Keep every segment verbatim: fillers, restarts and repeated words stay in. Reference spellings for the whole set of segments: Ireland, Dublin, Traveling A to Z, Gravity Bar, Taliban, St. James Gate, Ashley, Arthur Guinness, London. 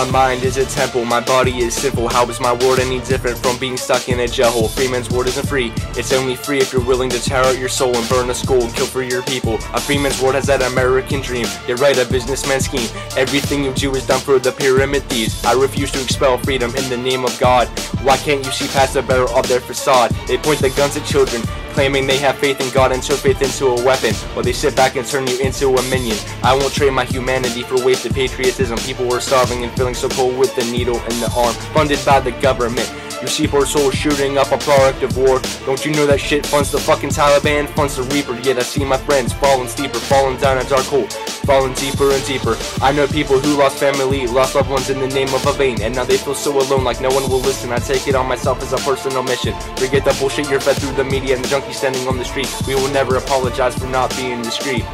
My mind is a temple, my body is simple. How is my world any different from being stuck in a jail hole? Free man's world isn't free, it's only free if you're willing to tear out your soul and burn a skull and kill for your people. A free man's world has that American dream. You're right, a businessman's scheme. Everything you do is done for the pyramid thieves. I refuse to expel freedom in the name of God. Why can't you see past the barrel of their facade? They point the guns at children, claiming they have faith in God and turn faith into a weapon, while they sit back and turn you into a minion. I won't trade my humanity for wasted patriotism. People are starving and feeling so cold with the needle in the arm, funded by the government. You see poor souls shooting up a product of war. Don't you know that shit funds the fucking Taliban, funds the Reaper? Yet I see my friends falling steeper, falling down a dark hole, falling deeper and deeper. I know people who lost family, lost loved ones in the name of a vein, and now they feel so alone, like no one will listen. I take it on myself as a personal mission. Forget the bullshit you're fed through the media and the junkies standing on the street. We will never apologize for not being discreet.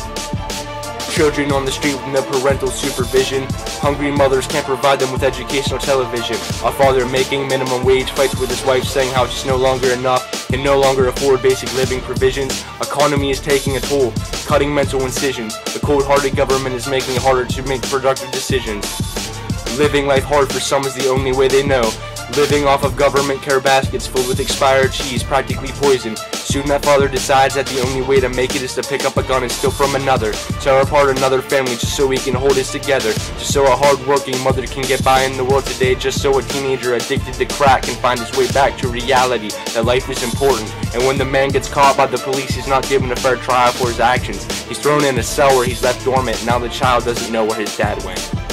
Children on the street with no parental supervision. Hungry mothers can't provide them with educational television. A father making minimum wage fights with his wife, saying how it's just no longer enough, can no longer afford basic living provisions. Economy is taking a toll, cutting mental incisions. The cold-hearted government is making it harder to make productive decisions. Living life hard for some is the only way they know. Living off of government care baskets filled with expired cheese, practically poison. Soon that father decides that the only way to make it is to pick up a gun and steal from another, tear apart another family just so we can hold it together, just so a hard-working mother can get by in the world today, just so a teenager addicted to crack can find his way back to reality that life is important. And when the man gets caught by the police, he's not given a fair trial for his actions. He's thrown in a cell where he's left dormant. Now the child doesn't know where his dad went.